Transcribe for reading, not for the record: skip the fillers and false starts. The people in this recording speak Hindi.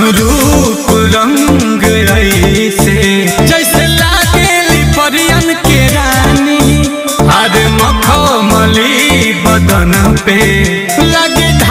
रूप रंग ऐसे जैसे लागेली परियन के रानी, अरे मखमली बदन पे।